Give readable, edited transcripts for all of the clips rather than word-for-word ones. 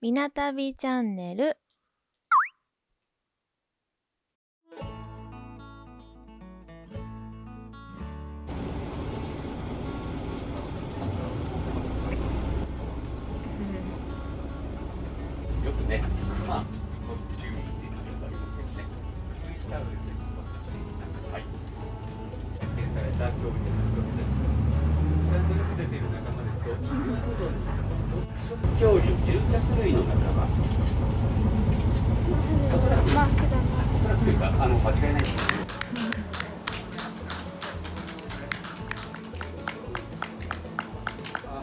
みなたびチャンネル。よくね、まあ、質問中。恐竜、住宅類の仲間。おそらく、というか、間違いないです。あ、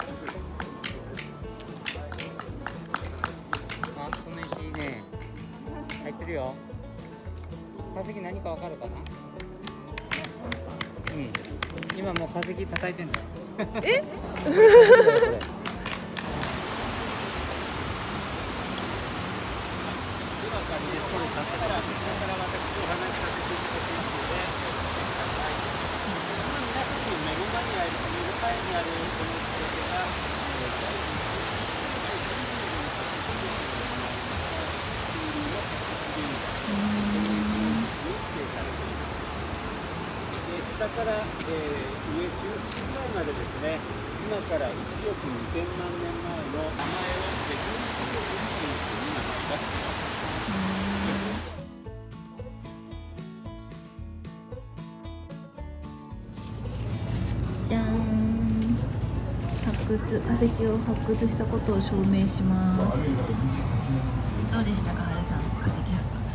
この石いいね。入ってるよ。化石何かわかるかな。うん。今もう化石叩いてんだよ。え？下から、上1000年前までですね、今から1億2000万年前の名前を別にするという名前がつきます。じゃん、発掘、化石を発掘したことを証明します。どうでしたか、はるさん、化石発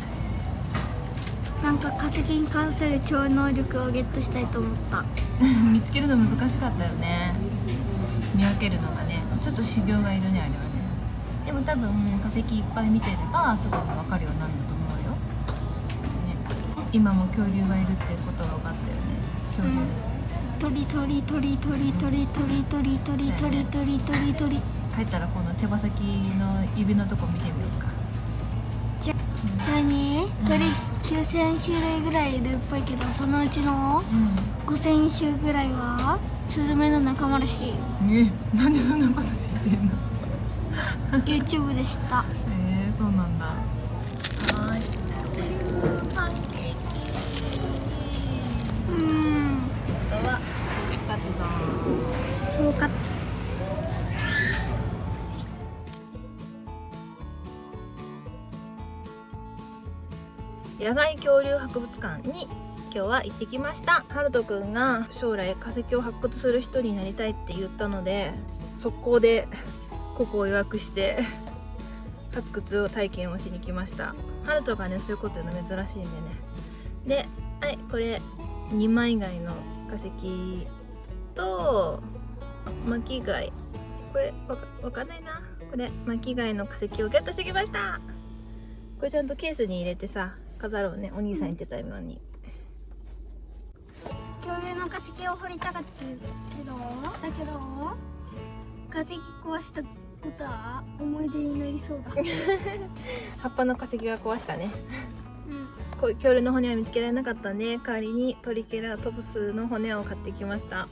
掘。なんか化石に関する超能力をゲットしたいと思った。見つけるの難しかったよね。見分けるのがね、ちょっと修行がいるね、あれはね。でも多分化石いっぱい見てれば、すごくわかるようになると思うよ。ね、今も恐竜がいるっていうことが分かったよね。恐竜。鳥。帰ったらこの手羽先の指のとこ見てみようか。じゃ、何？鳥9000種類ぐらいいるっぽいけど、そのうちの5000種ぐらいはスズメの仲間らしい。なんでそんなこと知ってんの？YouTube でした。そうなんだ。総括。野外恐竜博物館に今日は行ってきました。はるとくんが将来化石を発掘する人になりたいって言ったので、速攻でここを予約して発掘を体験をしに来ました。はるとがね、そういうこと言うの珍しいんでね。で、はい、これ二枚貝の化石と巻貝、これわかんないな。これ巻貝の化石をゲットしてきました。これちゃんとケースに入れてさ、飾ろうね。お兄さん言ってたように、恐竜の化石を掘りたかったけど、化石壊したことは思い出になりそうだ。葉っぱの化石が壊したね。恐竜の骨は見つけられなかったんで、代わりにトリケラトプスの骨を買ってきました。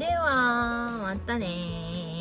ではまたねー。